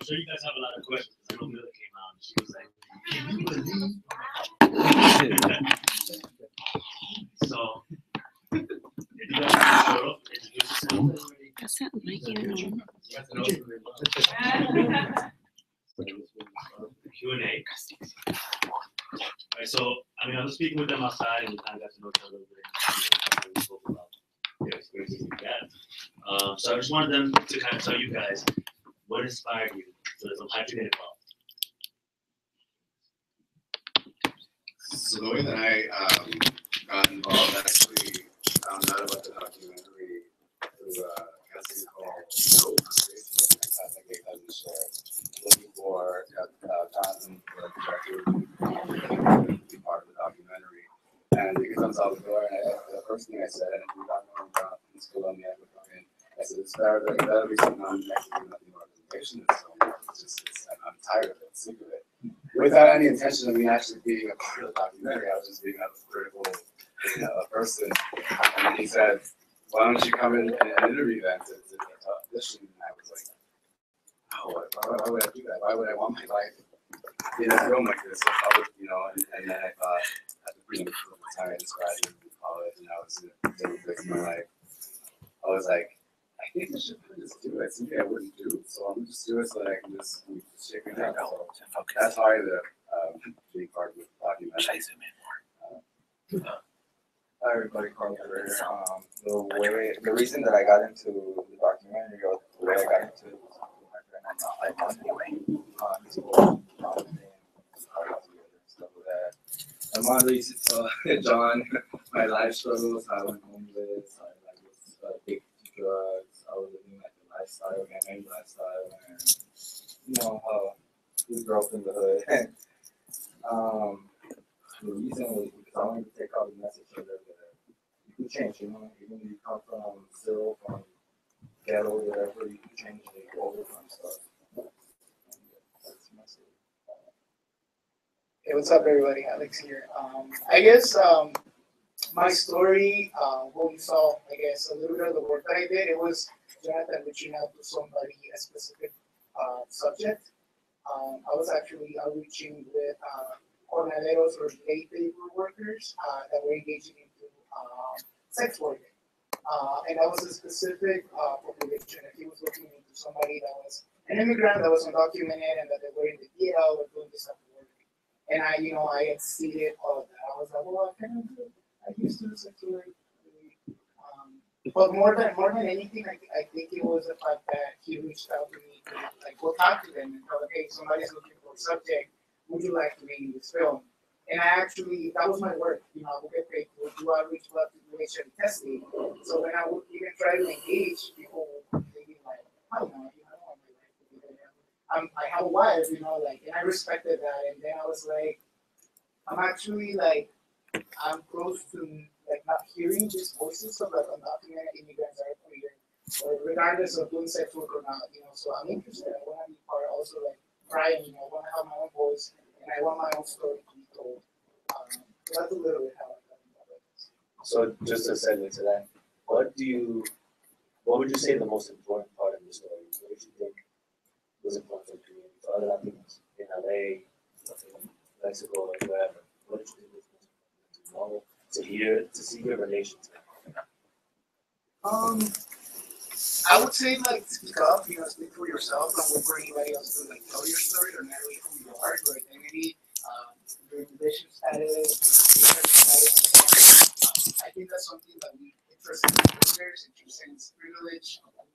I'm sure you guys have a lot of questions. I know Mila came out and she was like, "Can you believe?" So, if you guys want to show up, introduce yourself. That's not like you. Q&A. All right, so I mean, I was speaking with them outside, and we kind of got to know each other a little bit. Spoke about their experiences like that. So I just wanted them to kind of tell you guys what inspired you. So there's some hype to get involved. So the way that I got involved, actually found out about the documentary through Cassie Hall. Looking for Jonathan, the director, to be part of the documentary. And he comes out the door, and the first thing I said, and we got known about in school on the African, I said, it's better to be some non-Mexican representation. It's just, I'm tired of it, sick of it. Without any intention of me actually being a part of the documentary, I was just being a critical person. And he said, why don't you come in and interview them to audition? And I was like, why would I do that? Why would I want my life in a film like this? I would, and then I thought at the beginning of the time I just graduated from college and I was in the fix of my life. I was like, I think I should just do it. Something I wouldn't do, so I'm gonna just do it so that I can just shake my head out. That's how I ended up being part of the documentary. Hi everybody, Carlos here. The reason that I got into the documentary or the way I got into it was my mother used to tell John my life struggles. I went homeless, I was addicted to drugs, I was living like a lifestyle, my main lifestyle, and how we grew up in the hood. The reason was because I wanted to take out the message that you can change, even if you come from zero, from ghetto, whatever, you can change it, you can overcome stuff. Hey, what's up, everybody? Alex here. I guess my story, what we saw, I guess, a little bit of the work that I did, it was Jonathan reaching out to somebody, a specific subject. I was actually outreaching with jornaleros or day labor workers that were engaging in sex work. And that was a specific population. If he was looking into somebody that was an immigrant, that was undocumented, and that they were in the DL, or doing this type of work. And I, I exceeded all of that. I was like, well, I kind of do it. I used to secure it. But more than anything, I think it was the fact that he reached out to me, like, go talk to them and tell them, hey, somebody's looking for a subject. Would you like to be in this film? And I actually, that was my work, I would get paid to do outreach, love to do HIV testing. So when I would even try to engage, people would be like, I don't know, I don't want my life to be there. I have a wife, and I respected that. And then I was like, I'm actually like, I'm close to like not hearing these voices of like undocumented immigrants that are queer, or regardless of doing sex work or not, so I'm interested. I want to be part also like crying, I want to have my own voice. And I want my own story to be told. That's a little bit how I got involved. So just to segue to that, what would you say the most important part of the story? What did you think was important for the community? For other Latinos in LA, in Mexico, or wherever. What did you think was most important to hear, to see your relations? I would say, like, speak up, speak for yourself. Don't wait for anybody else to, like, tell your story or narrate who you are, your identity, your religion status, your status. I think that's something that we interest in cultures, interest in privilege,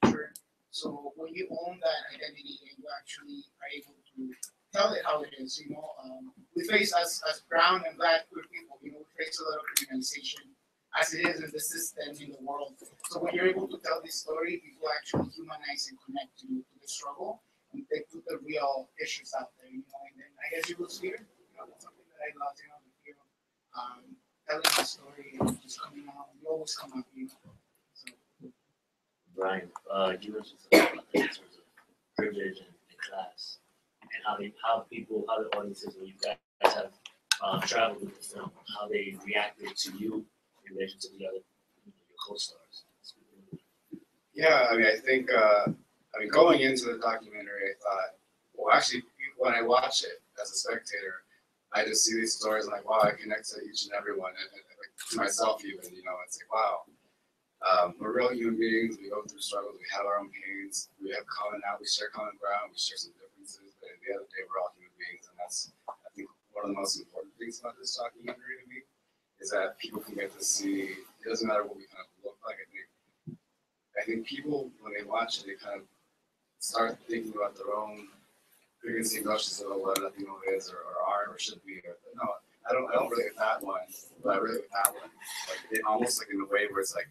culture. So when you own that identity and you actually are able to tell it how it is, we face, as brown and black queer people, we face a lot of criminalization as it is in the system in the world. So when you're able to tell this story, people actually humanize and connect to the struggle, and they put the real issues out there, And then I guess it was fear, that's something that I love, the fear of telling the story and just coming out. You always come out, So. Brian, you mentioned something about in terms of privilege and class, and how the audiences when you guys have traveled with the film, how they reacted to you. In relation to the other your co-stars. Yeah, I mean, I think, going into the documentary, I thought Well, actually, when I watch it as a spectator, I just see these stories like, wow, I connect to each and every one, and to myself even, you know, it's like, wow. We're real human beings, we go through struggles, we have our own pains, we have we share common ground, we share some differences, but at the end of the day, we're all human beings, and that's, I think, one of the most important things about this documentary to me, is that people can get to see, it doesn't matter what we kind of look like, I think people, when they watch it, they kind of start thinking about their own pregnancy gushes about what Latino is, or are, or should be, or, no, I don't really get that one, but I really get that one. Like, it almost like in a way where it's like,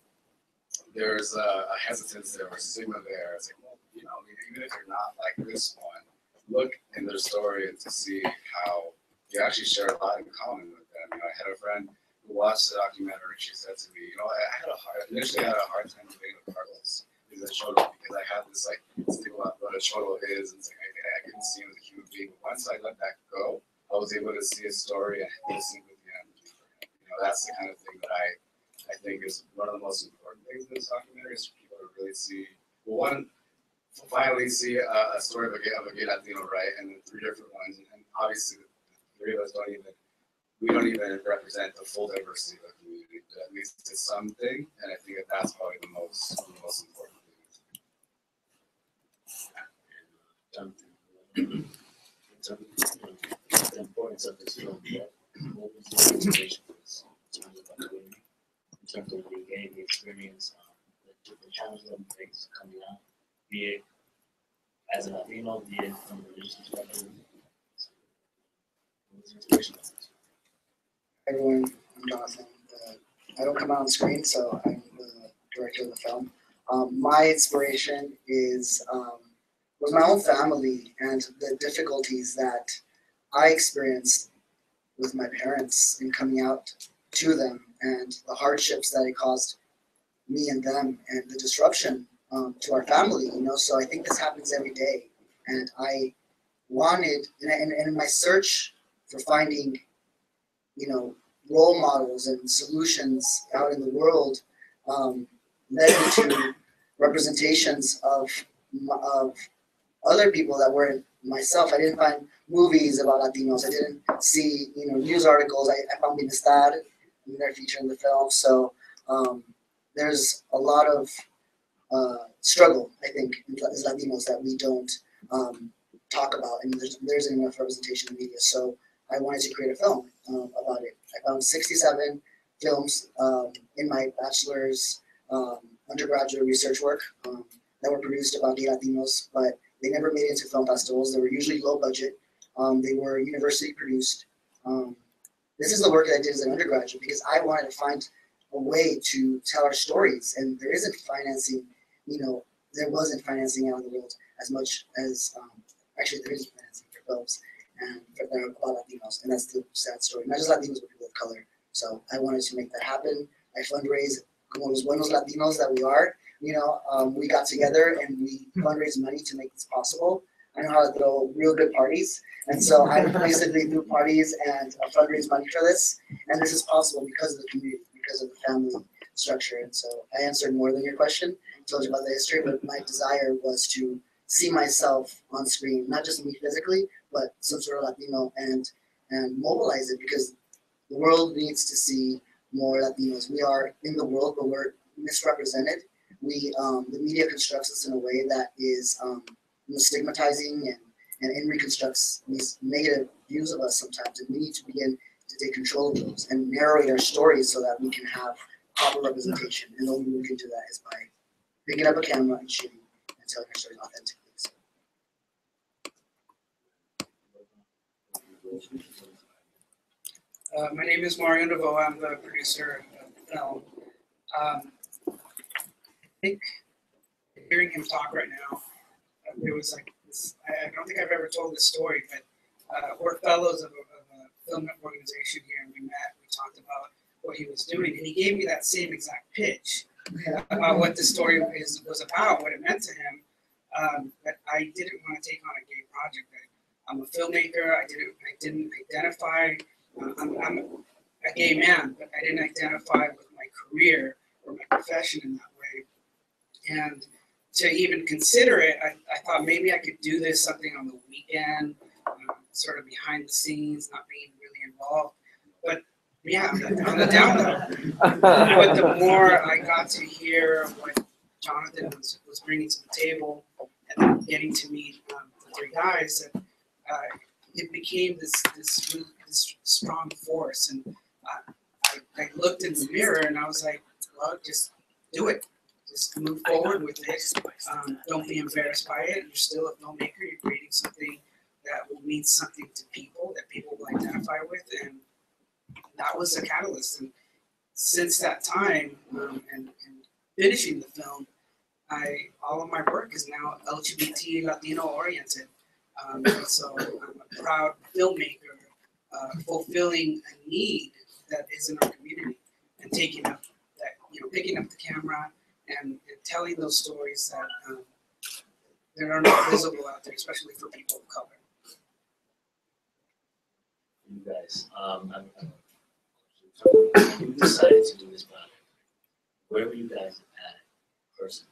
there's a hesitance there, or a stigma there. It's like, well, you know, I mean, even if you're not like this one, look in their story and to see how you actually share a lot in common with them. You know, I had a friend who watched the documentary. She said to me, you know, I initially had a hard time debating with Carlos. He's a cholo, because I had this like stigma about what a cholo is, and it's like, I couldn't see him as a human being. But once I let that go, I was able to see his story and listen with him. You know, that's the kind of thing that I think is one of the most important things in this documentary, is for people to really see, well, one, finally see a story of a gay Latino, right? And then three different ones, and obviously the three of us don't even represent the full diversity of the community, but at least it's something, and I think that that's probably the most important thing. The importance of this film, what was the motivation for this film? In terms of the game, the experience, the challenges and things coming out, be it as a Latino, be it from a religious perspective. So, what was the inspiration of this? Everyone, I'm Jonathan. I don't come out on screen, so I'm the director of the film. My inspiration is was my own family and the difficulties that I experienced with my parents in coming out to them, and the hardships that it caused me and them, and the disruption to our family, you know. So I think this happens every day, and I wanted, and in my search for finding, you know, role models and solutions out in the world, led me to representations of other people that weren't myself. I didn't find movies about Latinos. I didn't see, you know, news articles. I found Bienestar, and they're featured in the film. So there's a lot of struggle, I think, as Latinos that we don't talk about, and there isn't enough representation in the media. So I wanted to create a film about it. I found 67 films in my bachelor's undergraduate research work that were produced about gay Latinos, but they never made it into film festivals. They were usually low budget. They were university produced. This is the work that I did as an undergraduate, because I wanted to find a way to tell our stories, and there isn't financing, you know, there wasn't financing out in the world as much as, actually there is financing for films and for about Latinos, and that's the sad story. Not just Latinos, but people of color. So I wanted to make that happen. I fundraised como los buenos Latinos that we are, you know, we got together and we fundraised money to make this possible. I know how to throw real good parties, and so I basically do parties and fundraise money for this. And this is possible because of the community, because of the family structure. And so I answered more than your question. I told you about the history, but my desire was to see myself on screen, not just me physically, but some sort of Latino, and mobilize it, because the world needs to see more Latinos. We are in the world, but we're misrepresented. We the media constructs us in a way that is stigmatizing and reconstructs these negative views of us sometimes, and we need to begin to take control of those and narrate our stories so that we can have proper representation. And the only way we can do that is by picking up a camera and shooting and telling our stories authentically. So. My name is Mario Novoa. I'm the producer of the film. I think hearing him talk right now, it was like this, I don't think I've ever told this story, but we're fellows of a film organization here, and we met, we talked about what he was doing, and he gave me that same exact pitch about what the story was about, what it meant to him, that I didn't want to take on a gay project. I'm a filmmaker, I didn't identify, I'm a gay man, but I didn't identify with my career or my profession in that way. And to even consider it, I thought maybe I could do this something on the weekend, sort of behind the scenes, not being really involved. But yeah, on the down low. But the more I got to hear what Jonathan was bringing to the table, and getting to meet the three guys, and it became this strong force. And I looked in the mirror and I was like, well, just do it. Just move forward with it. Don't be embarrassed by it. You're still a filmmaker. You're creating something that will mean something to people, that people will identify with. And that was a catalyst. And since that time and finishing the film, all of my work is now LGBT Latino oriented. So I'm a proud filmmaker, fulfilling a need that is in our community and taking up that, picking up the camera and telling those stories that that are not visible out there, especially for people of color. You guys, you decided to do this project. Where were you guys at personally?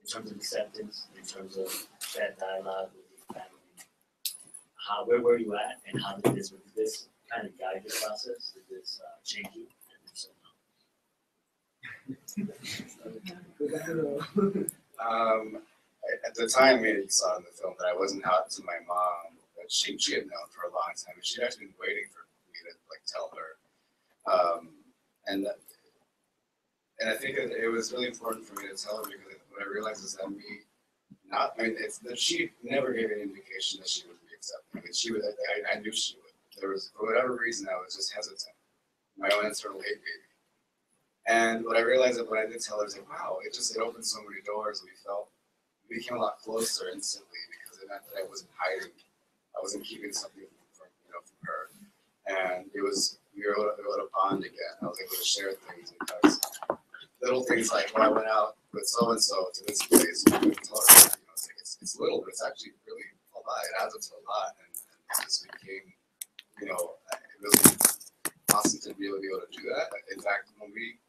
In terms of acceptance, in terms of that dialogue with your family, where were you at, and how did this kind of guide your process? Did this change you? At the time it saw in the film that I wasn't out to my mom, but she had known for a long time, and she'd actually been waiting for me to tell her. And I think it was really important for me to tell her, because what I realized is that that she never gave any indication that she would be accepting. I knew she would. There was, for whatever reason, I was just hesitant. My own internal hate baby. And what I realized that when I did tell her, I was like, wow, it opened so many doors. We became a lot closer instantly, because it meant that I wasn't hiding. I wasn't keeping something from her. And we were able to bond again. I was able to share things, because little things like when I went out with so-and-so to this place, I couldn't tell her, it's little, but it's actually really a lot. It adds up to a lot. And it just became, it was awesome to be able to do that. In fact, when we,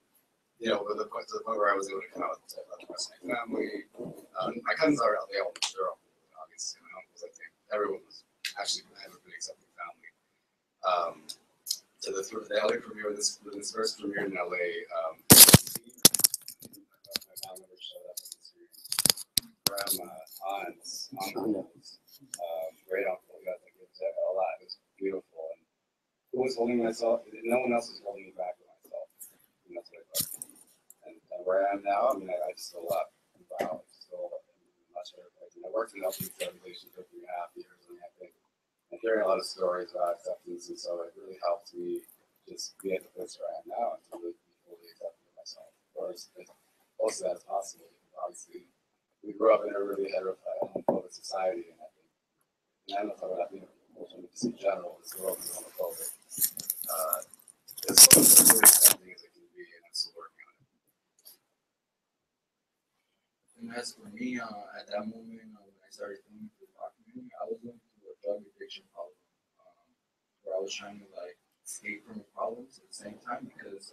to the point where I was able to come out with the rest of my family. My cousins are out there, obviously. My uncles, I think. Everyone was actually had a pretty accepting family. To the LA premiere, this first premiere in LA, my mom never showed up in the series. Grandma, aunts, uncles, great uncle, a lot. It was beautiful. And who was holding myself? No one else was holding me back but myself. And that's what I thought. Where I am now, I just feel a lot involved. I just feel much better. I worked in LP organizations for 3.5 years, and I think I'm hearing a lot of stories about acceptance, and so it really helped me just be at the place where I am now and to really be fully accepting of myself. Of course, also that's possible. Obviously, we grew up in a really homophobic society, and I think, and I don't know if I'm not being homophobic, just in general, this world is homophobic. It's really accepting as it can be, and it's still working. And as for me, at that moment when I started filming for the documentary, I was going through a drug addiction problem, where I was trying to escape from the problems at the same time, because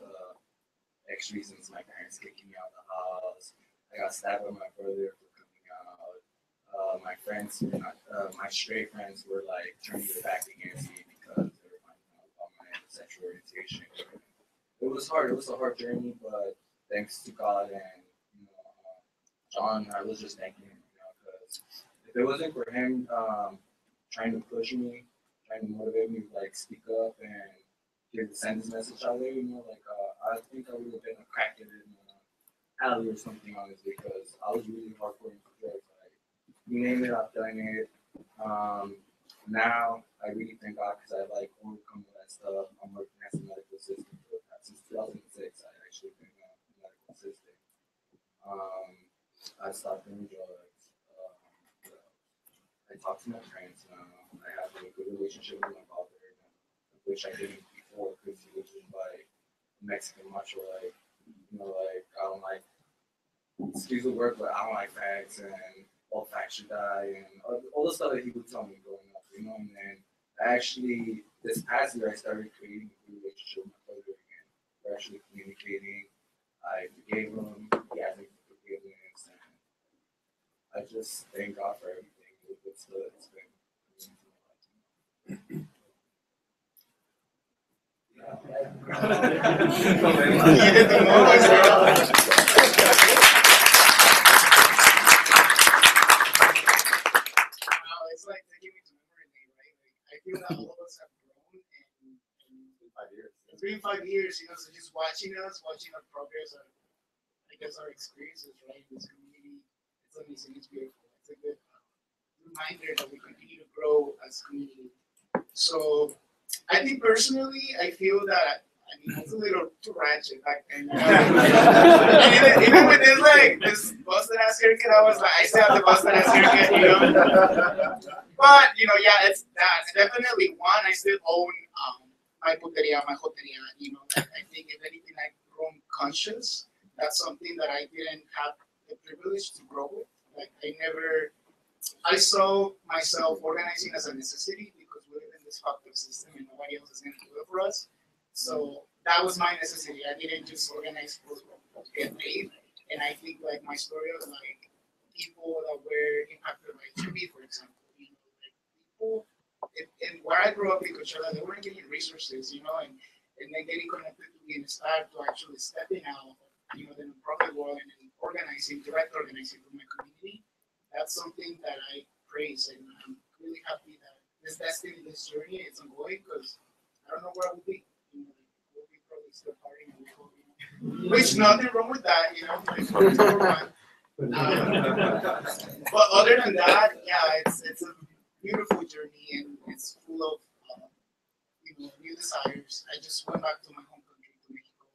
actually since my parents kicking me out of the house, I got stabbed by my brother for coming out. My friends, my straight friends, were turning their back against me because they were finding out about my sexual orientation. It was hard. It was a hard journey, but thanks to God and John, I was just thanking him, because if it wasn't for him trying to push me, trying to motivate me to speak up and send this message out there, I think I would have been cracked in an alley or something, honestly, because I was really hardcore into drugs. You name it, I've done it. Now I really thank God, because I overcome all that stuff. I'm working as a medical assistant since 2006. I actually been a medical assistant. I stopped doing drugs. I talk to my friends now. I have a good relationship with my father, which I didn't before, because he was just Mexican macho, I don't excuse the word, but I don't like facts, and all facts should die, and all the stuff that he would tell me growing up, And then actually, this past year, I started creating a good relationship with my father again. We're actually communicating. I forgave him. He asked me for forgiveness. I just thank God for everything. It's been amazing. It's like they give me the memory name, right? Like, I feel that all of us have grown in 3 and 5 years, you know, so just watching our progress, our, I guess our experiences, right, in this community, it's amazing, it's beautiful. It's a good reminder that we continue to grow as a community. So I think personally, I feel that, I mean, it's a little too ratchet back then. Even with this, like, this Boston-ass haircut, I was like, I still have the Boston-ass haircut, you know? But, you know, yeah, it's that's definitely one. I still own my puteria, my joteria, you know? Like, I think, if anything, I've grown conscious. That's something that I didn't have the privilege to grow with. Like, I saw myself organizing as a necessity, fucked-up system and nobody else is going to do it for us. So that was my necessity. I didn't just organize to get paid. And I think like my story was like people that were impacted by TB, for example. You know, like people and where I grew up in Coachella, they weren't getting resources, you know, and then getting connected to being a staff to actually stepping out, you know, the nonprofit world and then organizing, direct organizing for my community. That's something that I praise, and I'm really happy that this destiny, this journey, it's ongoing because I don't know where I will be. You know, we'll be probably still partying and we will be. Which nothing wrong with that, you know. But other than that, yeah, it's a beautiful journey and it's full of you know, new desires. I just went back to my home country, to Mexico.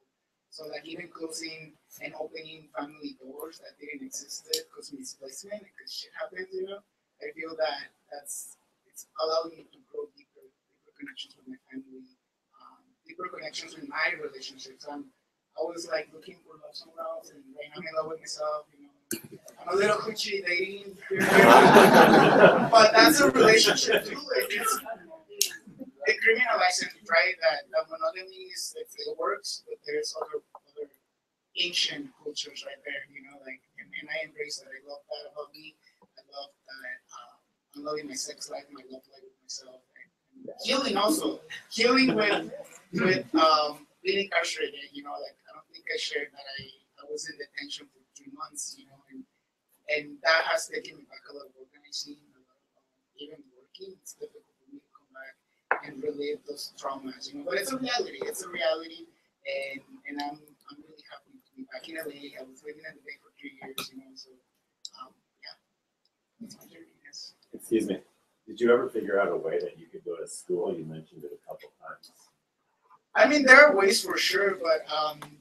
So like even closing and opening family doors that didn't exist because of displacement, because shit happens, you know. I feel that that's allowing me to grow deeper connections with my family, deeper connections with my relationships. I'm always like looking for love somewhere else, and right now I'm in love with myself. You know, I'm a little hoochie dating, but that's a relationship too. Like it criminalizes, right? That monogamy is it works, but there's other ancient cultures right there. You know, like and I embrace that. I love that about me. I love that. I'm loving my sex life, my love life with myself, and healing also. Healing with being incarcerated, you know, like I don't think I shared that I was in detention for 3 months, you know, and that has taken me back a lot of organizing, a lot of even working. It's difficult for me to come back and relive those traumas, you know, but it's a reality, and I'm really happy to be back in LA. I was living in LA for 3 years, you know, so yeah, that's my journey. Excuse me, did you ever figure out a way that you could go to school? You mentioned it a couple times. I mean, there are ways for sure, but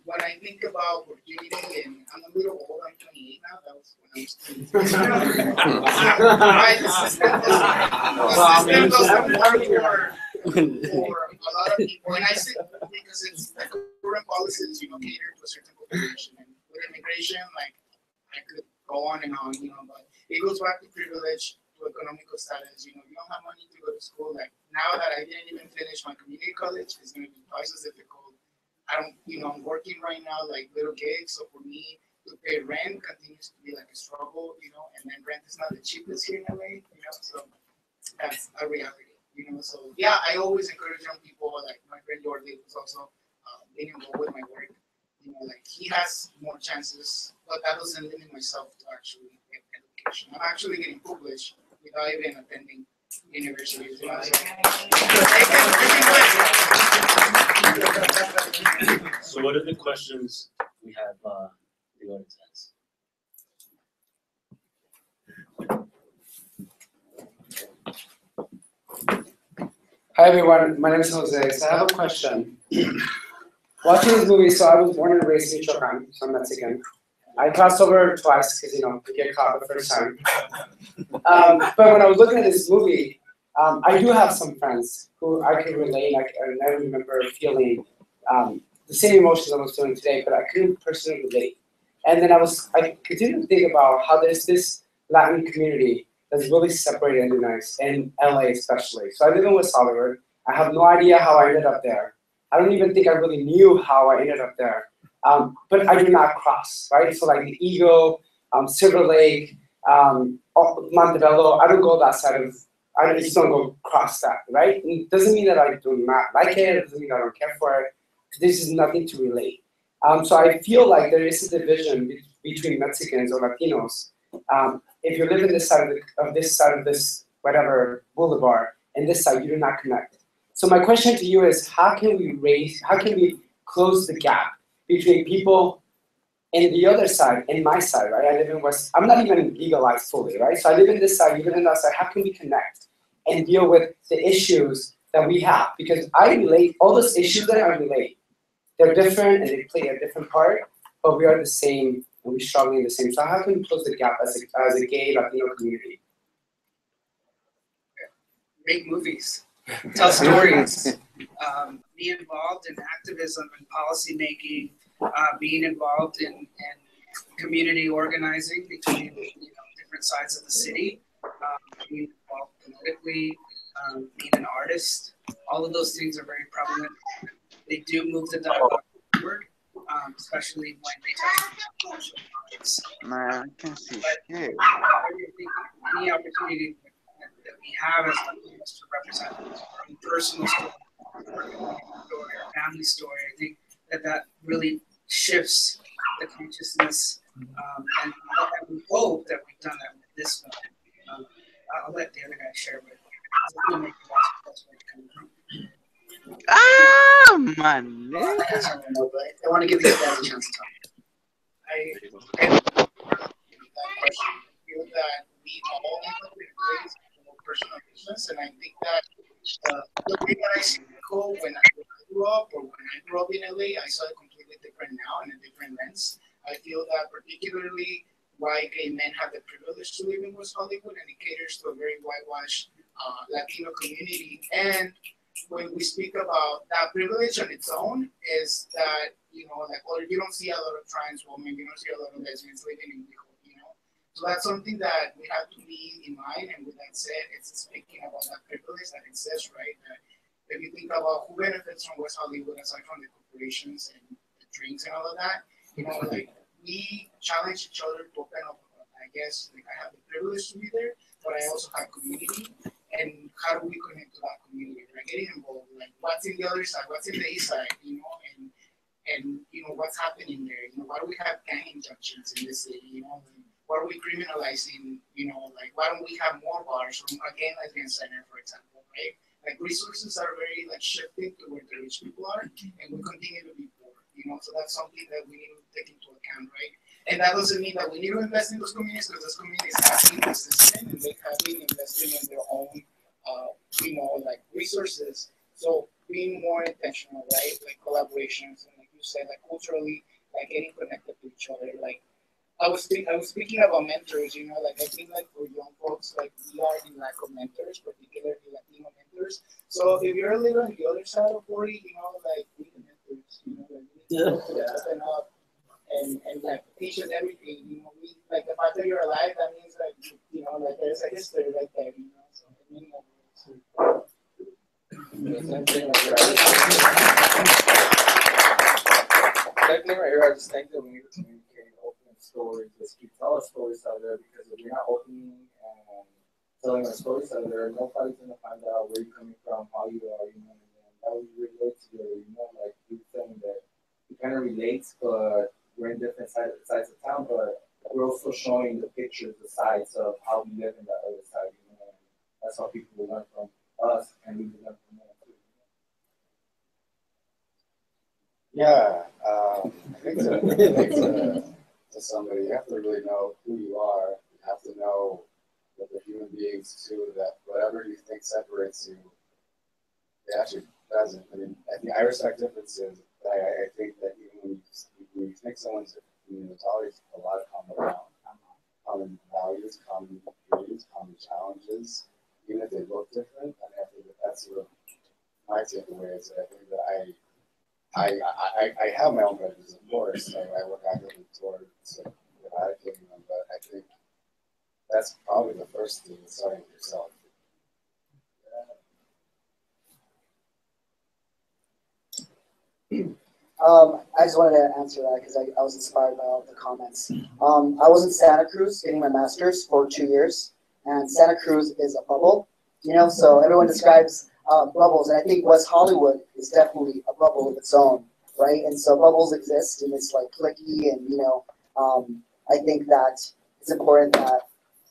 when I think about opportunity, and I'm a little old, I'm 28 now, that was when I was 23. Right, the system doesn't work for a lot of people, and I say because it's the current policies, you know, cater to a certain population, and with immigration, like, I could go on and on, you know, but it goes back to privilege, to economical status. You know, you don't have money to go to school. Like now that I didn't even finish my community college, it's going to be twice as difficult. I don't, you know, I'm working right now like little gigs. So for me to pay rent continues to be like a struggle, you know, and then rent is not the cheapest here in LA, you know, so that's a reality, you know. So yeah, I always encourage young people, like my friend Jordi was also being involved with my work. You know, like he has more chances, but that doesn't limit myself to actually get education. I'm actually getting published without even attending universities. You know, so. So what are the questions we have the audience has? Hi everyone, my name is Jose. So I have a question. Watching this movie, so I was born and raised in Michoacan, so I'm Mexican. I crossed over twice because, you know, I get caught the first time. But when I was looking at this movie, I do have some friends who I could relate. I remember feeling the same emotions I was feeling today, but I couldn't personally relate. And then I continued to think about how there's this Latin community that's really separated and nice, in LA especially. So I live in West Hollywood. I have no idea how I ended up there. I don't even think I really knew how I ended up there. But I did not cross, right? So like the Eagle, Silver Lake, Montebello, I don't go that side of, I just don't go across that, right? It doesn't mean that I do not like it, it doesn't mean that I don't care for it. This is nothing to relate. So I feel like there is a division between Mexicans or Latinos. If you live in this side of, this whatever boulevard, and this side, you do not connect. So my question to you is, how can we close the gap between people and the other side and my side, right? I live in West, I'm not even legalized fully, right? So I live in this side, you live in that side, how can we connect and deal with the issues that we have? Because I relate, all those issues that I relate, they're different and they play a different part, but we are the same and we're struggling the same. So how can we close the gap as a gay Latino community? Make movies, tell stories, be involved in activism and policy making, being involved in community organizing between different sides of the city, being involved politically, being an artist. All of those things are very prevalent. They do move the dialogue forward, especially when they touch on social topics. Man, I can see. But any opportunity that we have as Latinos to represent our own personal story, our story, our family story, I think that that really shifts the consciousness, and we hope that we've done that with this one. I'll let the other guy share, but that's where it's coming from. Ah, my man! I want to give you guys a chance to talk. I feel that we all have been raised in personal business, and I think that the way that I see Mexico when I grew up in LA, I saw it completely different now in a different lens. I feel that particularly white gay men have the privilege to live in West Hollywood, and it caters to a very whitewashed Latino community. And when we speak about that privilege on its own, is that, like, or you don't see a lot of trans women, you don't see a lot of lesbians living in Mexico, So that's something that we have to be in mind. And with that said, it's speaking about that privilege that exists, right? That if you think about who benefits from West Hollywood, aside from the corporations and the drinks and all of that, like, we challenge each other to open up. I guess, like, I have the privilege to be there, but I also have community. And how do we connect to that community? Like, getting involved, like, what's in the other side, what's in the east side, and what's happening there? Why do we have gang injunctions in this city? And why are we criminalizing? Like, why don't we have more bars from a gay lesbian center, for example, right? Like, resources are very, like, shifted to where the rich people are, and we continue to be poor, So that's something that we need to take into account, right? And that doesn't mean that we need to invest in those communities, because those communities have been consistent and they have been investing in their own, like, resources. So being more intentional, right? Like, collaborations, and like you said, like, culturally, like, getting connected to each other. Like, I was speaking about mentors, like, I think, like, for young folks, like, we are in lack of mentors, particularly Latino mentors. So if you're a little on the other side of 40, like, we need mentors, like, we need to open up. And like, teach us everything, We, like, the fact that you're alive, that means, like, like, there's a history right there, So I mean, definitely right here. I just think that we need to communicate, open stories, just keep telling stories out there, because if you're not opening and telling our stories out there, nobody's gonna find out where you're coming from, how you are, and how you relate to it, Like, you're saying that it kind of relates, but we're in different sides of town, but we're also showing the pictures, the sides of how we live in that other side, And that's how people will learn from us, and we will learn from them too. Yeah, I think to somebody, you have to really know who you are. You have to know that they're human beings too, that whatever you think separates you, it actually doesn't. I mean, I respect differences. I think that even when you think someone's different, there's always a lot of common ground, common values, common views, common challenges, even if they look different. And I think that that's sort of my takeaway, is that I think that I have my own prejudices, of course. I work actively towards eradicating them, but I think that's probably the first thing, is starting with yourself. I just wanted to answer that because I was inspired by all the comments. I was in Santa Cruz getting my master's for 2 years, and Santa Cruz is a bubble, you know, so everyone describes bubbles, and I think West Hollywood is definitely a bubble of its own, right? And so bubbles exist, and it's like clicky, and, you know, I think that it's important that,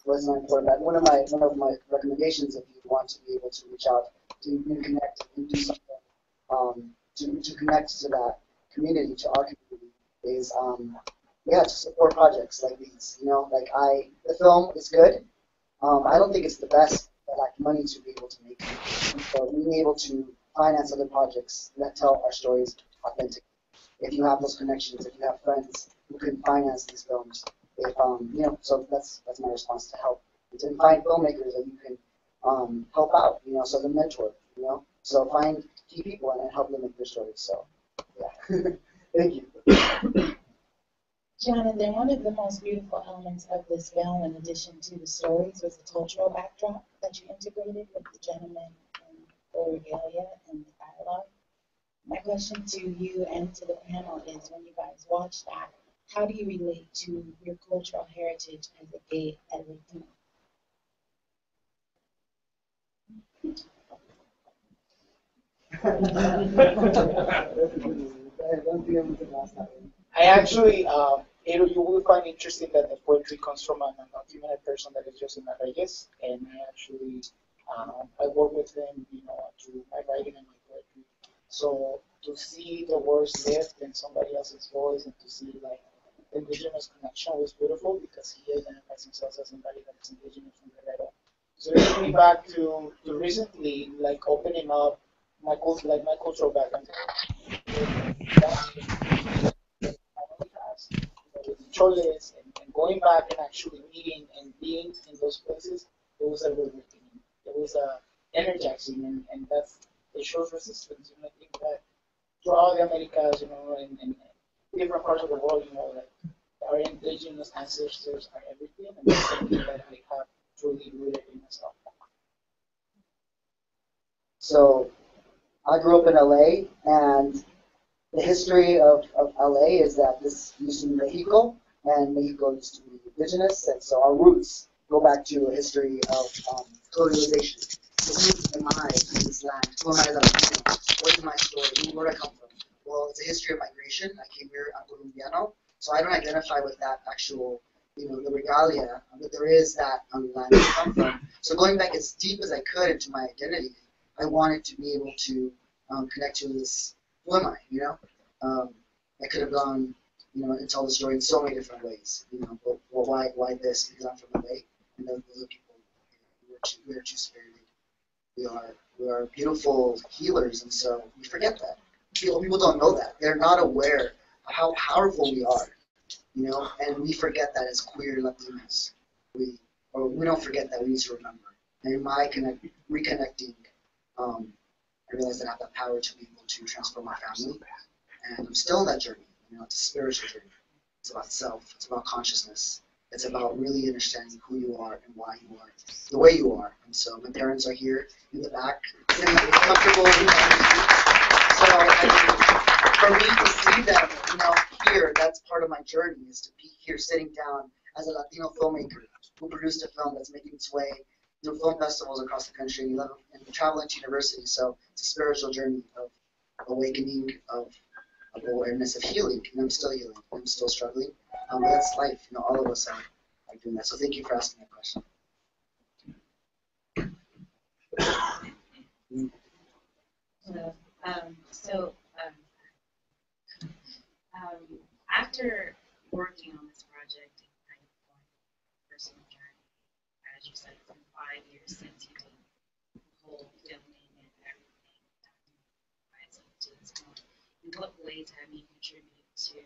one of my recommendations, if you want to be able to reach out, to connect and do something, to connect to that community, to our community, is to support projects like these. You know, like the film is good. I don't think it's the best, but I lack money to be able to make it. So being able to finance other projects that tell our stories authentically. If you have those connections, if you have friends who can finance these films, if you know, so that's my response, to help and to find filmmakers that you can help out. You know, so the mentor. You know, so find key people and help them make their stories. So. Yeah. Thank you. Jonathan, one of the most beautiful elements of this film, in addition to the stories, was the cultural backdrop that you integrated with the gentleman and the regalia and the dialogue. My question to you and to the panel is, when you guys watch that, how do you relate to your cultural heritage as a gay Latino? I actually, you will find interesting that the poetry comes from an undocumented person that is just in Reyes, and I actually, I work with them, you know, through my writing and my poetry. So to see the words left in somebody else's voice, and to see like the indigenous connection was beautiful, because he identifies himself as somebody that is indigenous from Guerrero. So it took me back to recently, like opening up my culture, like my cultural background. With choles and going back and actually meeting and being in those places, it was a rewarding. It was energizing, and it shows resistance. And I think that throughout the Americas, you know, and different parts of the world, you know, like our indigenous ancestors are everything, and that's something that I have truly rooted in myself. So. I grew up in LA, and the history of LA is that this used to be Mexico, and Mexico used to be indigenous, and so our roots go back to a history of colonization. So who am I in this land? Who am I as a Latino? What is my story? Where do I come from? Well, it's a history of migration. I came here, I'm Colombiano, so I don't identify with that actual, you know, the regalia, but there is that on the land I come from. So going back as deep as I could into my identity, I wanted to be able to connect to this, who am I, you know? I could have gone, you know, and told the story in so many different ways, you know, but well, why this? Because I'm from LA, and then the people, we are too spirited. We are beautiful healers, and so we forget that. People don't know that. They're not aware of how powerful we are, you know, and we forget that as queer Latinos. We don't forget that, we need to remember. And my reconnecting, I realized that I have the power to be able to transform my family, and I'm still on that journey. You know, it's a spiritual journey. It's about self. It's about consciousness. It's about really understanding who you are and why you are the way you are. And so my parents are here in the back, and they're comfortable. You know, so for me to see them, you know, here, that's part of my journey, is to be here, sitting down as a Latino filmmaker who produced a film that's making its way through film festivals across the country, and traveling to university. So it's a spiritual journey of awakening, of awareness, of healing. And I'm still healing. I'm still struggling. But that's life. You know, all of us are doing that. So thank you for asking that question. So after working on this project, and kind of going on personal journey, as you said, 5 years since you did the whole filming and everything to this point, in what ways have you contributed to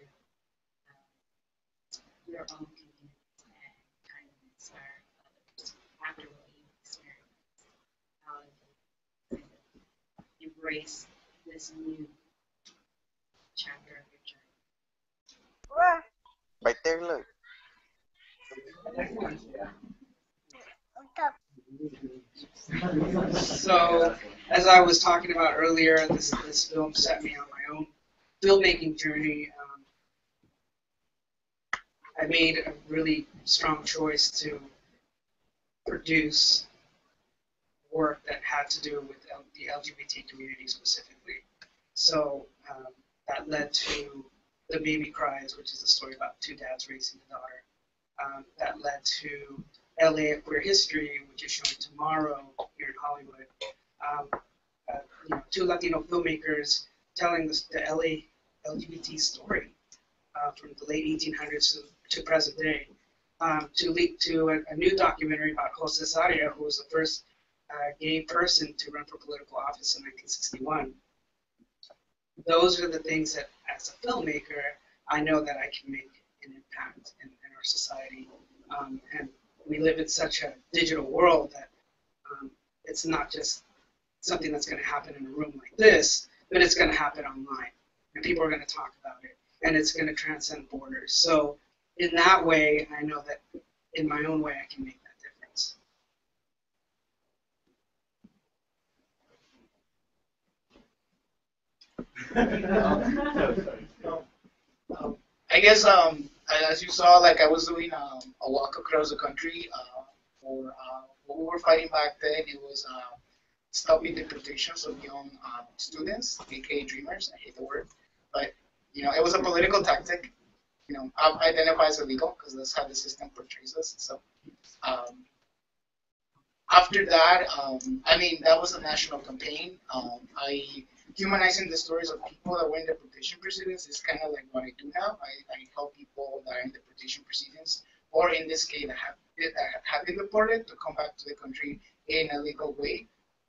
your own communities and kind of inspire others after what you've experienced? How have you embraced this new chapter of your journey? Well, right there, look. Yeah. So, as I was talking about earlier, this film set me on my own filmmaking journey, I made a really strong choice to produce work that had to do with the LGBT community specifically. So that led to The Baby Cries, which is a story about two dads raising a daughter. That led to LA Queer History, which is showing tomorrow here in Hollywood. You know, two Latino filmmakers telling the LA LGBT story from the late 1800s to present day, to lead to a new documentary about Jose Sarria, who was the first gay person to run for political office in 1961. Those are the things that, as a filmmaker, I know that I can make an impact in our society. And we live in such a digital world that it's not just something that's going to happen in a room like this, but it's going to happen online, and people are going to talk about it, and it's going to transcend borders. So in that way, I know that in my own way, I can make that difference. I guess as you saw, like I was doing a walk across the country for what we were fighting back then. It was stopping the deportations of young students, aka dreamers. I hate the word, but you know it was a political tactic. You know, I identify as illegal because that's how the system portrays us. So after that, I mean that was a national campaign. Humanizing the stories of people that were in deportation proceedings is kind of like what I do now. I help people that are in deportation proceedings, or in this case that have been deported, to come back to the country in a legal way,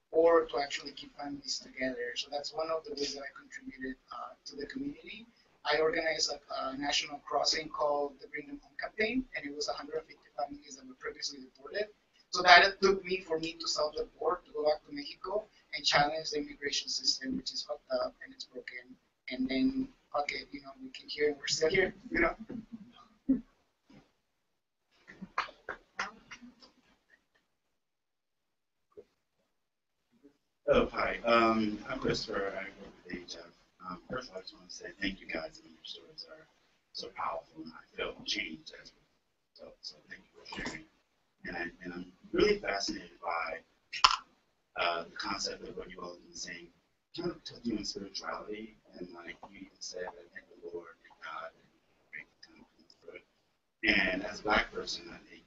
or to actually keep families together. So that's one of the ways that I contributed to the community. I organized a national crossing called the Bring Them Home campaign, and it was 150 families that were previously deported. So that took me, for me to solve the board, to go back to Mexico and challenge the immigration system, which is fucked up and it's broken. And then, fuck it, you know, we can hear and we're still here, you know? Oh, hi. I'm Christopher. I work with AHF. First of all, I just want to say thank you guys. I mean, your stories are so powerful, and I feel changed as a result. So thank you for sharing. And I'm really fascinated by the concept of what you all have been saying, kind of touching on spirituality, and like you said, and the Lord and God and great kind of things. And as a Black person, I think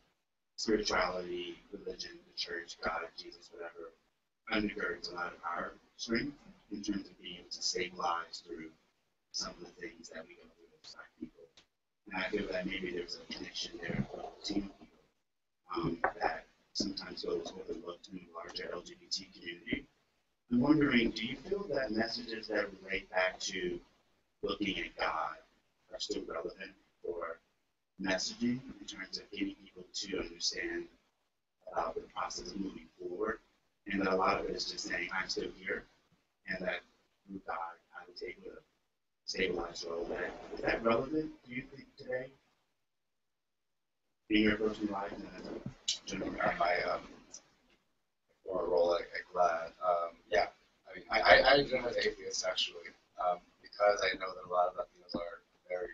spirituality, religion, the church, God, Jesus, whatever, undergirds a lot of our strength in terms of being able to save lives through some of the things that we go through as Black people. And I feel that maybe there's a connection there for the team people that sometimes goes overlooked in the larger LGBT community. I'm wondering, do you feel that messages that relate back to looking at God are still relevant for messaging in terms of getting people to understand the process of moving forward, and that a lot of it is just saying, I'm still here, and that through God, I will take a stabilized role? Is that relevant, do you think, today? In your personal life and as a general or a role at GLAAD. Yeah, I mean, I identify as atheist, actually, because I know that a lot of Latinos are very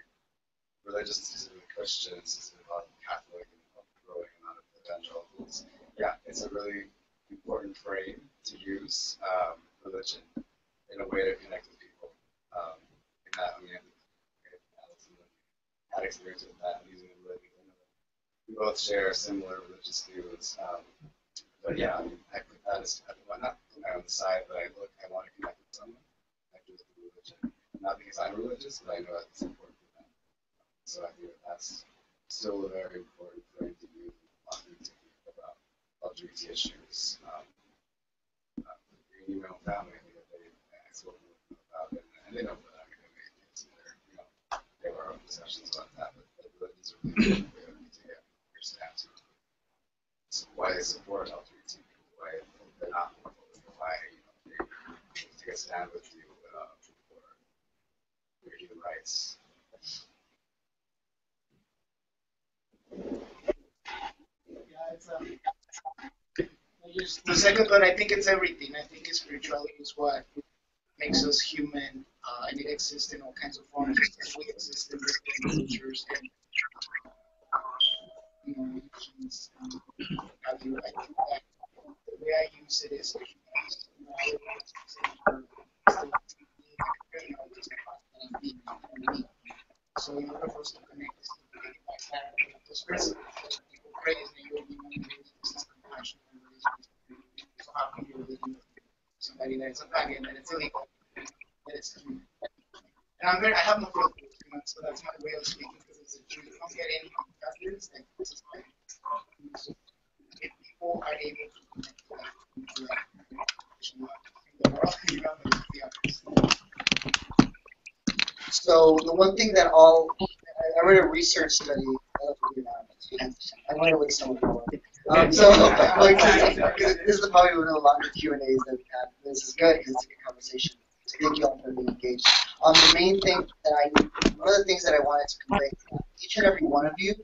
religious, specifically Christians, specifically a lot of Catholic, and a growing amount of evangelicals. Yeah, it's a really important frame to use religion in a way to connect with people. And that, I mean, I've had experience with that, using religion. We both share similar religious views, but yeah, I mean, I put that as, well, not on the side, but I want to connect with someone, I do with religion, not because I'm religious, but I know that's important for them, so I think that's still a very important thing to do about LGBT issues. Being in my own family, I think that I spoke about it, and they know that I'm going to make it to their, you know, they have our own discussions about that, but the religions are really important. Why they support LGBT people, why they're not, why, you know, they take a stand with you for your human rights. Yeah, it's, the second one, I think it's everything. I think spirituality is what makes us human, and it exists in all kinds of forms. We exist in different cultures and you know, religions. I think that the way I use it is, you know, so in order for us to connect this to the human person, people pray is that you're human, this compassion and religion. So how can you religion somebody that is a pagan, that it's illegal, that it's human? And I'm very, I have no problem with human, so that's my way of speaking, because it's the truth. You don't get any confidence, like this is my problem. If people are able to connect to that, they are all human, they are the opposite. So the one thing that I read a research study. I'm going to waste some of the work. This is probably one of the longer Q&As that we've had. This is good because it's a good conversation. So thank you all for being engaged. The main thing that one of the things that I wanted to convey to each and every one of you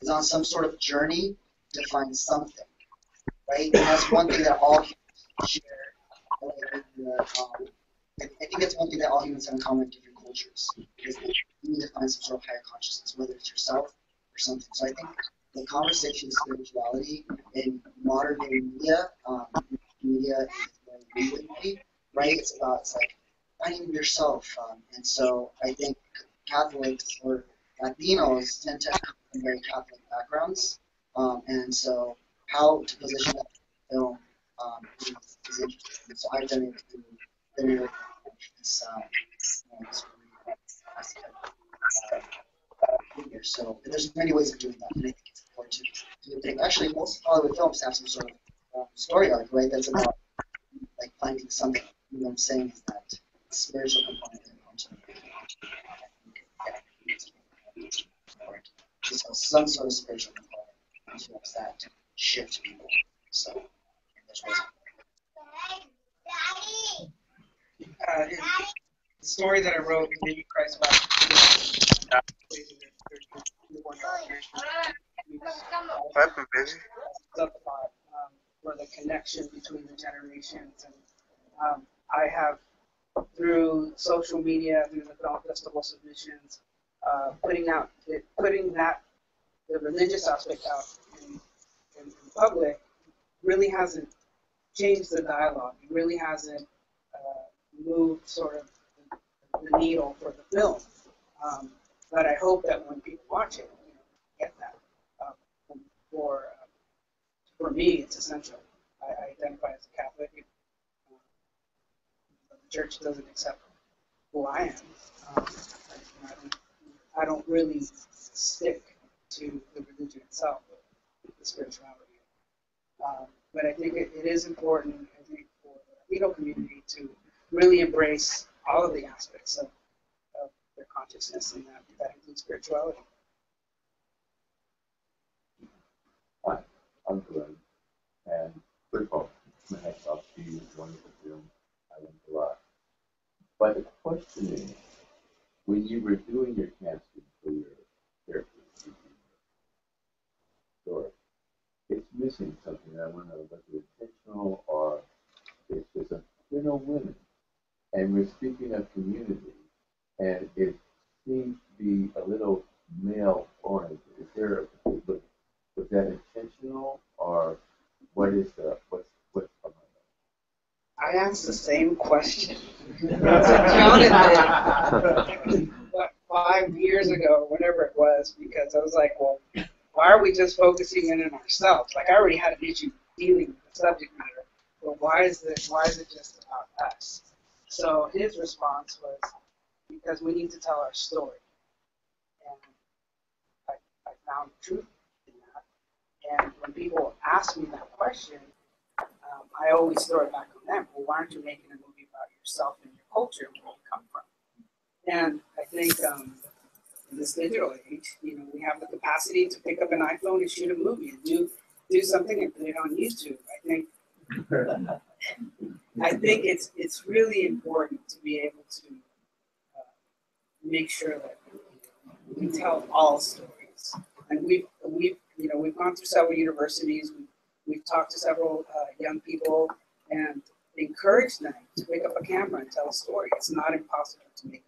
is on some sort of journey to find something, right? And that's one thing that all humans share. I think that's one thing that all humans have in common. Cultures, because you need to find some sort of higher consciousness, whether it's yourself or something. So I think the conversation of spirituality in modern day media, media is very movie, right? It's about, it's like finding yourself, and so I think Catholics or Latinos tend to come from very Catholic backgrounds, and so how to position that film is interesting. And so I've done it through video, this, so there's many ways of doing that, and I think it's important to think. Actually, most Hollywood films have some sort of story arc, right? That's about like finding something. You know what I'm saying? Is that spiritual component and content? So some sort of spiritual component helps that shift people. So there's ways. The story that I wrote, "Maybe Christ Back." Or the connection between the generations, and I have, through social media, through the film festival submissions, putting the religious aspect out in public really hasn't changed the dialogue. It really hasn't moved sort of the needle for the film, but I hope that when people watch it, you know, get that. For me, it's essential. I identify as a Catholic. But the church doesn't accept who I am. I don't really stick to the religion itself, the spirituality. But I think it is important, I think, for the Latino community to really embrace all of the aspects of their consciousness, and that includes spirituality. Hi, I'm Glenn, and first of all, my hats off to you joining the film. I learned a lot. But the question is, when you were doing your casting for your character, story, it's missing something. I want to know whether it's intentional or it's just a, there are no women. And we're speaking of community, and it seems to be a little male-oriented. Is there a, was that intentional, or what is the what's behind that? I asked the same question to Jonathan 5 years ago, whenever it was, because I was like, well, why are we just focusing in on ourselves? Like, I already had an issue dealing with the subject matter, but why is it just about us? So his response was, because we need to tell our story. And I found truth in that. And when people ask me that question, I always throw it back on them. Well, why aren't you making a movie about yourself and your culture and where you come from? And I think in this digital age, you know, we have the capacity to pick up an iPhone and shoot a movie and do something and put it on YouTube. I think it's really important to be able to make sure that we tell all stories. And we've gone through several universities. We've talked to several young people, and encourage them to pick up a camera and tell a story. It's not impossible to make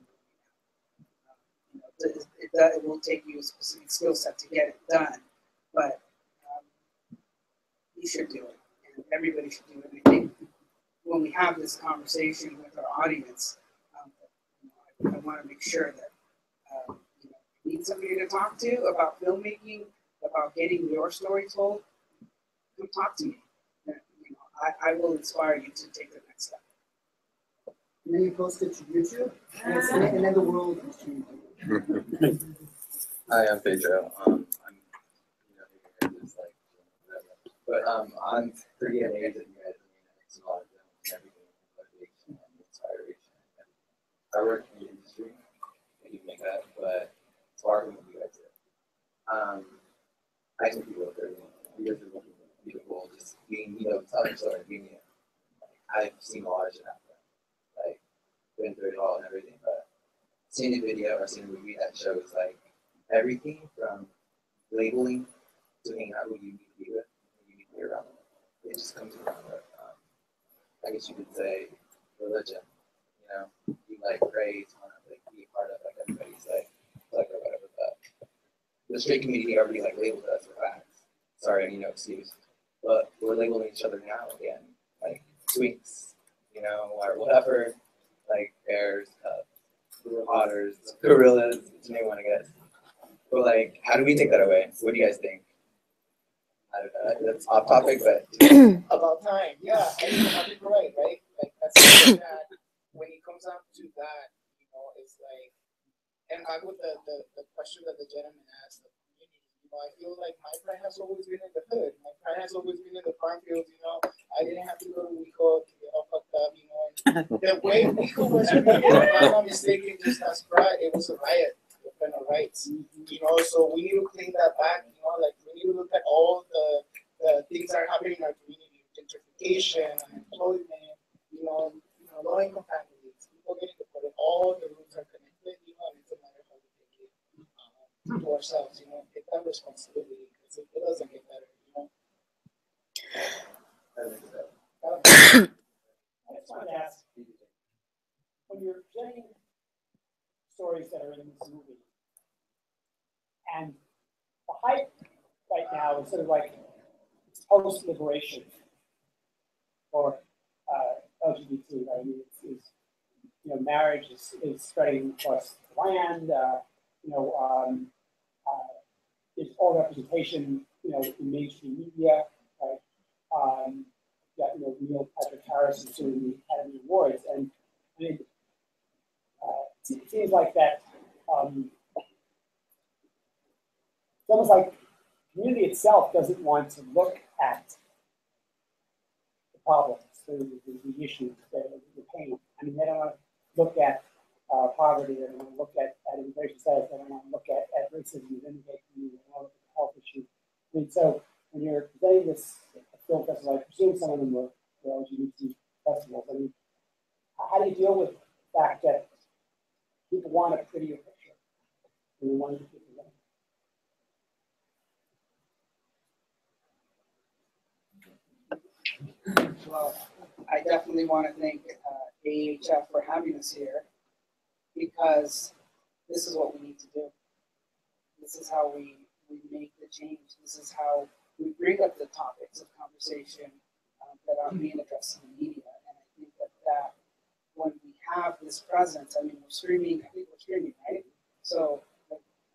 a movie. It will take you a specific skill set to get it done, but you should do it, and everybody should do it. I think when we have this conversation with our audience, I want to make sure that you need somebody to talk to about filmmaking, about getting your story told. Come talk to me. I will inspire you to take the next step. And then you post it to YouTube, and then the world is changing. Hi, I'm Pedro. I'm just like, but I'm 3 and 8 and it's a lot of them, everything, motivation and inspiration. I work in the industry, maybe makeup, but it's hard when you guys do. I think people are very wonderful. People just being, telling stories, being here. I've seen a lot of shit happen. Like, been through it all and everything, but seeing a video or seeing a movie that shows, like, everything from labeling to hanging out who you need to be with, who you need to be around. It just comes around with, I guess you could say, religion. You like praise, want to be a part of, like, everybody's like, or whatever, but the straight community already, like, labeled us with that. Sorry, excuse. But we're labeling each other now again, like twinks, or whatever, like bears, otters, gorillas, what you may want to guess. But like, how do we take that away? What do you guys think? I don't know, that's off topic, but. About time, yeah, I think you're right? Like, that's something that when it comes up to that, it's like, and I with the question that the gentleman asked, I feel like my pride has always been in the hood. My pride has always been in the farm fields, I didn't have to go to Wico to get all fucked up, And the way Wico was created, if I'm not mistaken, just as pride, it was a riot with criminal rights. So we need to clean that back, like we need to look at all the things that are happening in our community, gentrification, employment, low-income families, people getting deported, all the roots are connected, and it's a matter of how we take it to ourselves, Take that responsibility because it doesn't get better, I just wanted to ask, when you're presenting stories that are in this movie, and the hype right now is sort of like post-liberation or LGBT, right? It's, marriage is spreading across the land, it's all representation, in mainstream media, right? Neil Patrick Harris is doing the Academy Awards, and it seems like that. It's almost like community itself doesn't want to look at the problems, the issues, the pain. They don't want to look at poverty, they don't want to look at immigration status, they don't want to look at racism, and they don't want to look at health issues. So when you're presenting this film festival, I presume some of them were LGBT festivals. How do you deal with the fact that people want a prettier picture than they want to keep presenting? Well, I definitely want to thank AHF for having us here, because this is what we need to do. This is how we make the change. This is how we bring up the topics of conversation that are being addressed in the media. And I think that when we have this presence, we're streaming, right? So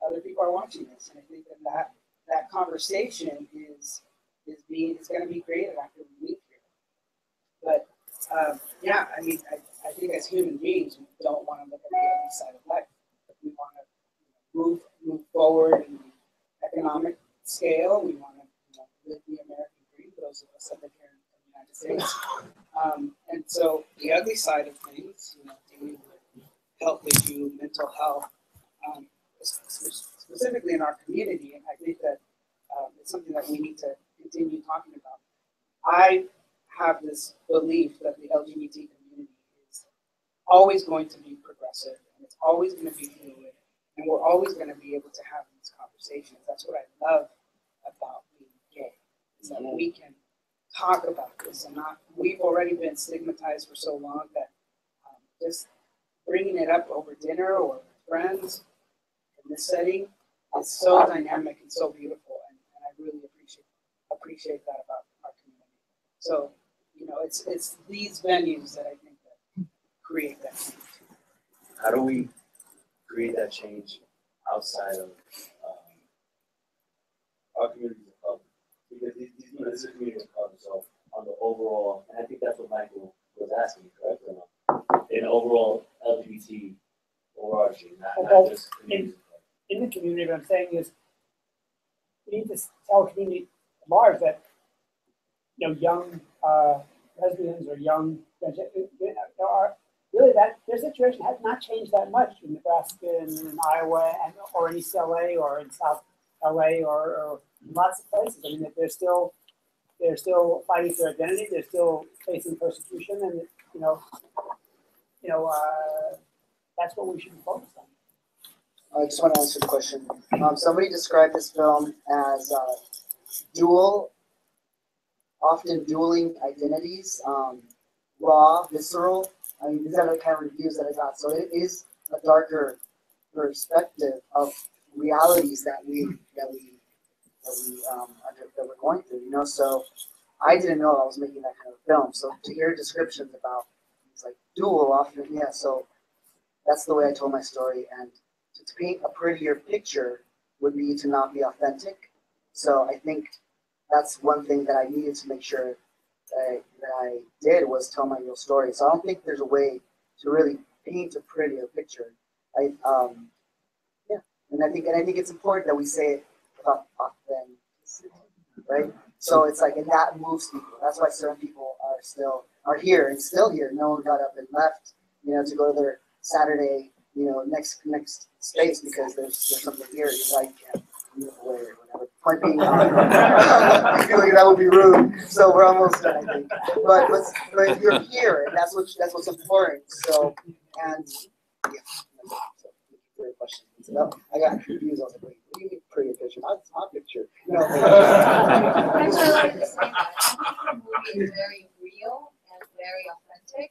other people are watching this. And I think that conversation is going to be created after we meet here. But yeah, I think as human beings, we don't want to look at the other side of life. We want to move forward in the economic scale. We want to live the American dream, those of us that live here in the United States. And so the ugly side of things, dealing with health issues, mental health, specifically in our community, and I think that it's something that we need to continue talking about. I have this belief that the LGBT community is always going to be progressive, and it's always going to be fluid, and we're always going to be able to have these conversations. That's what I love about being gay, is that we can talk about this, and not, we've already been stigmatized for so long that just bringing it up over dinner or friends in this setting is so dynamic and so beautiful, and I really appreciate that about our community. So, you know, it's these venues that I think that create that change. How do we create that change outside of our community as a club? Because this is a community as a club, so on the overall, and I think that's what Michael was asking, correct? In overall LGBT overarching, not just community. In the community, what I'm saying is we need to tell community at large that, you know, young lesbians or young, really that their situation has not changed that much in Nebraska and in Iowa or in East LA or in South LA or lots of places. I mean, that they're still fighting for identity, they're still facing persecution, and that's what we should be focused on. I just want to answer the question. Somebody described this film as often dueling identities, raw, visceral. I mean, these are the kind of reviews that I got. So it is a darker perspective of realities that we're going through. You know, so I didn't know I was making that kind of film. So to hear descriptions about it's like dual often, yeah. So that's the way I told my story, and to paint a prettier picture would be to not be authentic. So I think that's one thing that I needed to make sure that I did was tell my real story. So I don't think there's a way to really paint a prettier picture. And I think it's important that we say it about authenticity, right? So it's like, and that moves people. That's why certain people are still here. No one got up and left, you know, to go to their Saturday, you know, next space because there's something here. It's like, yeah, move away or whatever. Point being, I feel like that would be rude. So we're almost done, I think. But you're here, and that's what's important. So, and yeah, so, great question. So, I got confused. I was like, wait, what do you mean pretty picture? That's my picture. No. Actually, I like to say that. I think the movie is very real and very authentic.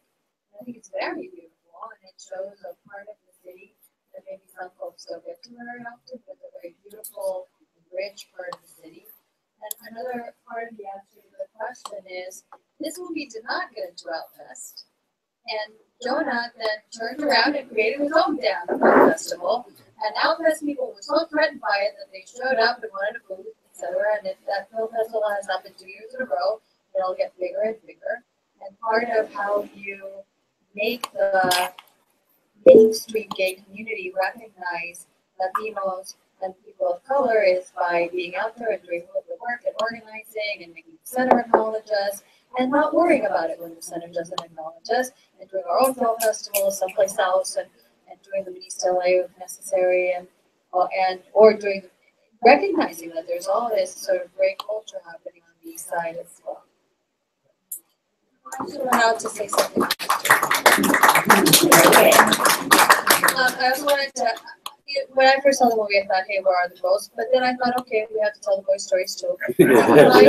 And I think it's very beautiful, and it shows a part of the city that maybe some folks don't get to very often, but a very beautiful, rich part of the city. And another part of the answer to the question is, this movie did not get into Outfest, and Jonah then turned around and created his own damn film festival, and Outfest people were so threatened by it that they showed up and wanted a booth, etc. And if that film festival has happened 2 years in a row, it'll get bigger and bigger. And part of how you make the mainstream gay community recognize Latinos and people of color is by being out there and doing the work and organizing and making the center acknowledge us and not worrying about it when the center doesn't acknowledge us, and doing our own film festivals someplace else, and doing them in East LA if necessary, recognizing that there's all this sort of great culture happening on the East Side as well. I just went out to say something. Okay. I also wanted to, when I first saw the movie, I thought, hey, where are the girls? But then I thought, okay, we have to tell the boy stories too. I liked it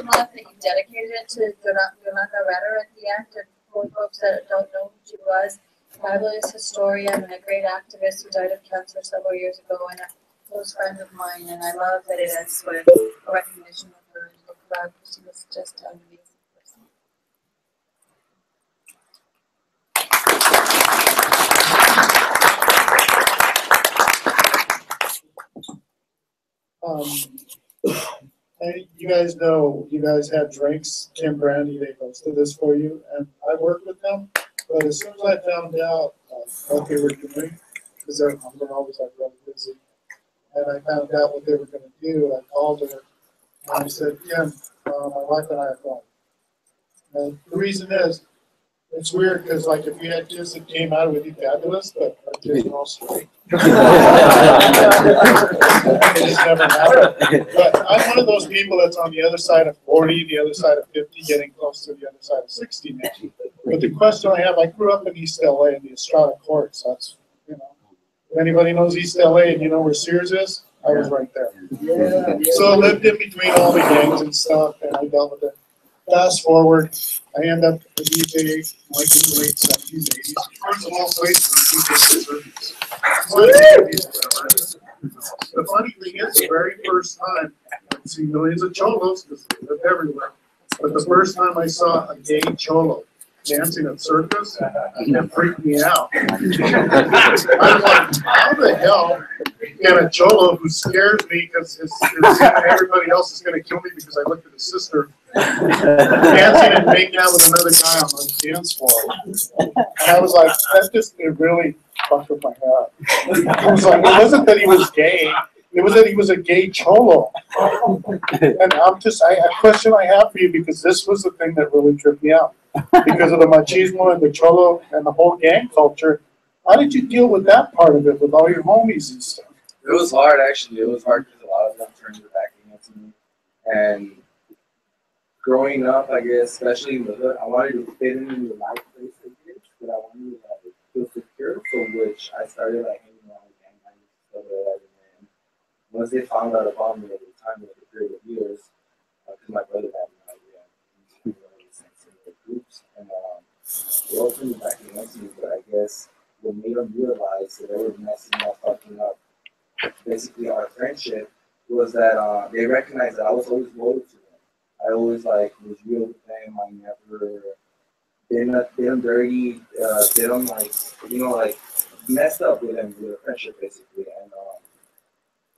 enough that you dedicated it to Yolanda Redder at the end, and for folks that don't know who she was, fabulous historian and a great activist who died of cancer several years ago, and a close friend of mine, and I love that it ends with a recognition of her in the crowd. She was just an amazing person. You guys know, you guys had drinks. Kim Brandy, they hosted this for you, and I worked with them. But as soon as I found out what they were doing, because their number always like really busy, and I found out what they were going to do, I called her and I said, "Yeah, my wife and I are going." And the reason is, it's weird because like if you had kids that came out, it would be fabulous, but our kids are all straight. It just never happened. But I'm one of those people that's on the other side of 40, the other side of 50, getting close to the other side of 60 now. But the question I have, I grew up in East LA in the Estrada Court, so that's, you know, if anybody knows East LA and you know where Sears is, I was right there. Yeah, yeah. So I lived in between all the gangs and stuff, and I dealt with it. Fast forward, I end up in the UK, like in the late 70s, 80s. First of all, the funny thing is, the very first time I've seen millions of cholos, because they live everywhere, but the first time I saw a gay cholo dancing at circus, that freaked me out. I'm like, how the hell can a cholo who scares me because everybody else is going to kill me because I looked at his sister dancing and making out with another guy on the dance floor? And I was like, that just, it really fucked with my head. It was like, it wasn't that he was gay. It was that he was a gay cholo. And I'm just, a question I have for you, because this was the thing that really tripped me out. Because of the machismo and the cholo and the whole gang culture, how did you deal with that part of it with all your homies and stuff? It was hard, actually. It was hard because a lot of them turned their back against me. And growing up, I guess, especially in the hood, I wanted to fit into the life place I did, but I wanted to feel secure, for which I started like hanging out with gang members and stuff. Once they found out about me at the time of the period of years, because my brother had no idea, we were in similar groups, and they all turned back against me, but I guess what made them realize that they were messing up, fucking up, basically our friendship, was that they recognized that I was always loyal to them. I always, like, was real with them. I never did them dirty, did them, like, you know, like, messed up with them, with their friendship, basically, and,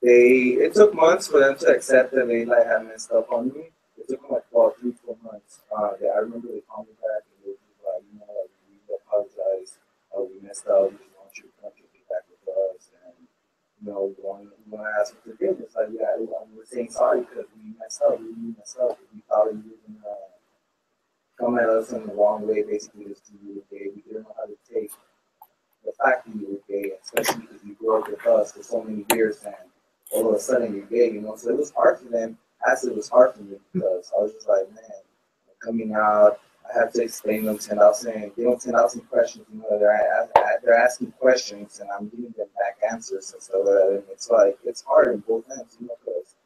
it took months for them to accept that they like had messed up on me. It took them like about 3 or 4 months. Yeah, I remember they called me back and they were like, you know, like, we apologize, we messed up, we want you to be back with us, and you know, we want to ask for forgiveness. Like, yeah, we're saying sorry because we messed up, we thought you were gonna come at us in the wrong way, basically, just to you were gay. We didn't know how to take the fact that you were gay, especially because you grew up with us for so many years, and all of a sudden you're gay, you know, so it was hard for them. Actually, it was hard for me because I was just like, man, coming out, I have to explain them 10,000, they don't 10,000 questions, you know, they're asking questions and I'm giving them back answers and stuff like that, and it's like, it's hard in both ends, you know, because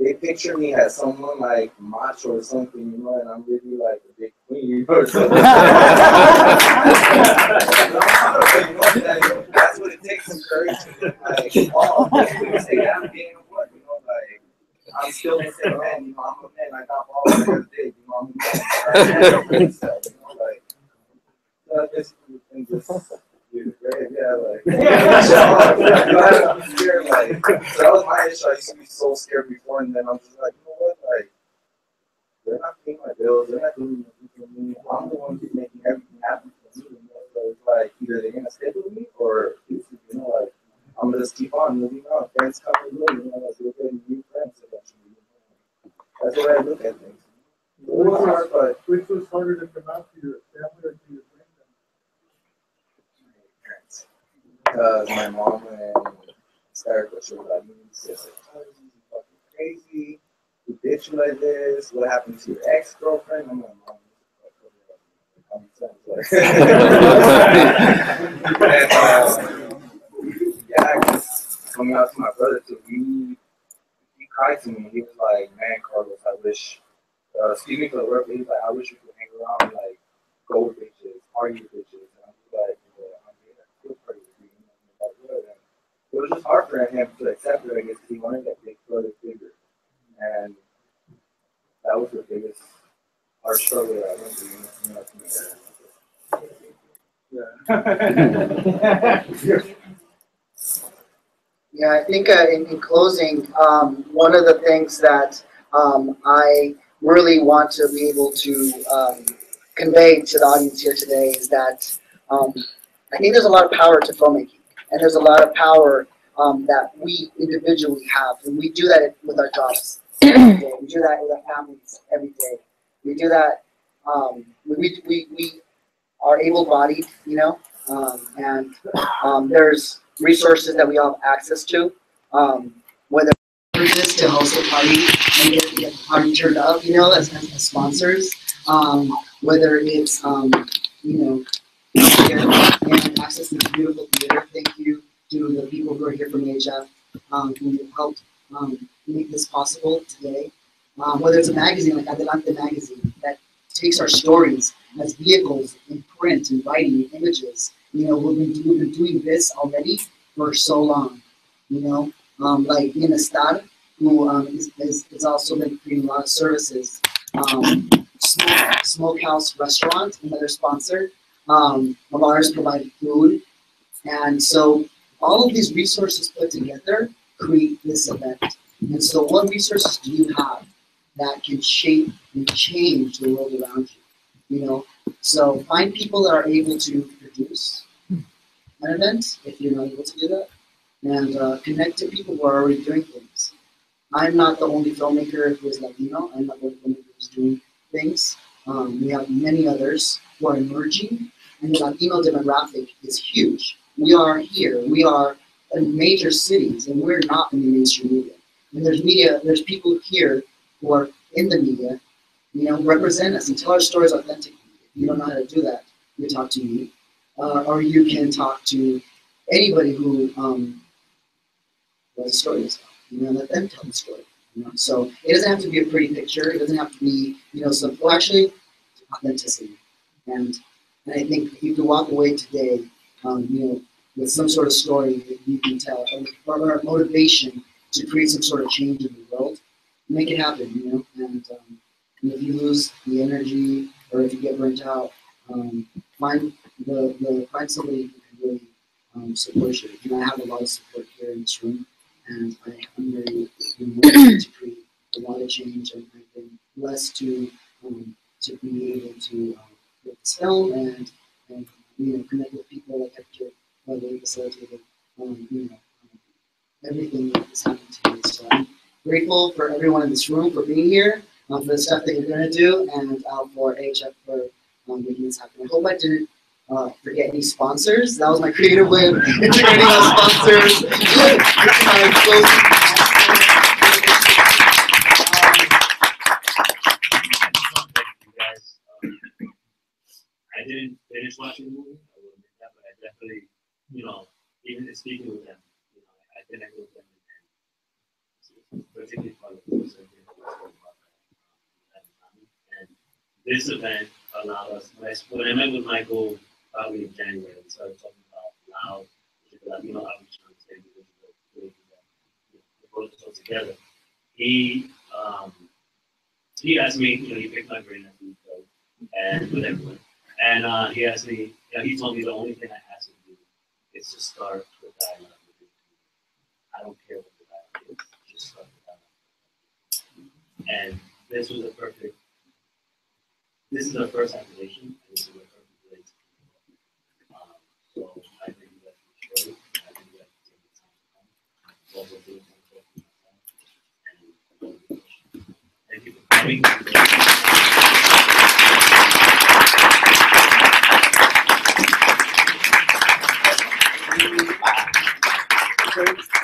they picture me as someone like macho or something, you know, and I'm really like a big queen or something. That's what it takes to encourage me. Like, oh, I'm say I'm gay or what, you know, like, I'm still the same man, you know, I'm a man, I got balls on my dick, you know, I'm a man, you know, like, just, and just, yeah, like, I'm scared, like, that was my issue. I used to be so scared before, and then I'm just like, you know what, like, they're not paying my bills, they're not doing anything for me, I'm the one who's making everything happen for me, you know, so it's like, either they're gonna stay with me, or, you know, like, I'm gonna just keep on moving on, friends come and go, you know, like, we're getting new friends eventually, you know, that's the way I look at things. It was hard, but which was harder to come out to your family or to your friends? Because my mom and Sarria was like, "You're fucking crazy. You bitch like this. What happened to your ex-girlfriend?" I'm like, "Mom, yeah, I just coming out to my brother too. He cried to me. He was like, "Man, Carlos, I wish. Excuse me for the word, but he's like, I wish you could hang around like gold bitches, party bitches." And I'm like, it was just hard for him to accept it, I guess, because he wanted that big brother figure. And that was the biggest hard struggle that I went through. Yeah. Yeah, I think in closing, one of the things that I really want to be able to convey to the audience here today is that I think there's a lot of power to filmmaking. And there's a lot of power that we individually have. And we do that with our jobs. We do that with our families every day. We do that. We are able-bodied, you know, and there's resources that we all have access to, whether it's to host a party and get the party turned up, you know, as sponsors, whether it's, you know, here and access to beautiful theater. Thank you to the people who are here from AHF who helped make this possible today. Whether it's a magazine like Adelante Magazine that takes our stories as vehicles in print and writing and images. You know, we've been doing this already for so long. You know, like Estrada, who is also been creating a lot of services. Smokehouse Restaurant, another sponsor of ours, provided food. And so all of these resources put together create this event. And so what resources do you have that can shape and change the world around you? You know, so find people that are able to produce an event, if you're not able to do that, and connect to people who are already doing things. I'm not the only filmmaker who is Latino. I'm not the only filmmaker who's doing things. We have many others who are emerging, and the Latino demographic is huge. We are here. We are in major cities, and we're not in the mainstream media. And there's media, there's people here who are in the media, you know, represent us and tell our stories authentically. If you don't know how to do that, you talk to me, or you can talk to anybody who knows the story is about. You know, let them tell the story. You know? So it doesn't have to be a pretty picture. It doesn't have to be, you know, some, well, actually, authenticity. And I think you can walk away today, you know, with some sort of story that you can tell, or motivation to create some sort of change in the world. Make it happen, you know. And if you lose the energy, or if you get burnt out, find somebody who can really support you. And I have a lot of support here in this room. And I am very motivated to create a lot of change, and I've been blessed to be able to make this film and you know, connect with people like Hector, really facilitated, you know, everything that has happened to me. So I'm grateful for everyone in this room for being here, for the stuff that you're going to do, and for AHF for making this happen. I hope I didn't forget any sponsors. That was my creative way of integrating all sponsors. I didn't finish watching the movie. I would admit that, but I definitely, you know, even speaking with them, you know, I connect with them, and particularly for the folks that did about that. And this event allowed us. When I met with Michael, probably in January, we started talking about loud, you know, how we trying to say the both of us together. He asked me, you know, he picked my brain as we go, and with everyone. And he asked me, you know, he told me the only thing I asked him to do is to start with dialogue. I don't care what the dialogue is, just start with dialogue. And this was a perfect. This is our first activation, and this is our perfect place. So I think that we should. I think that we take the time to come. So we'll do some talking about that. And thank you for coming. Thank you.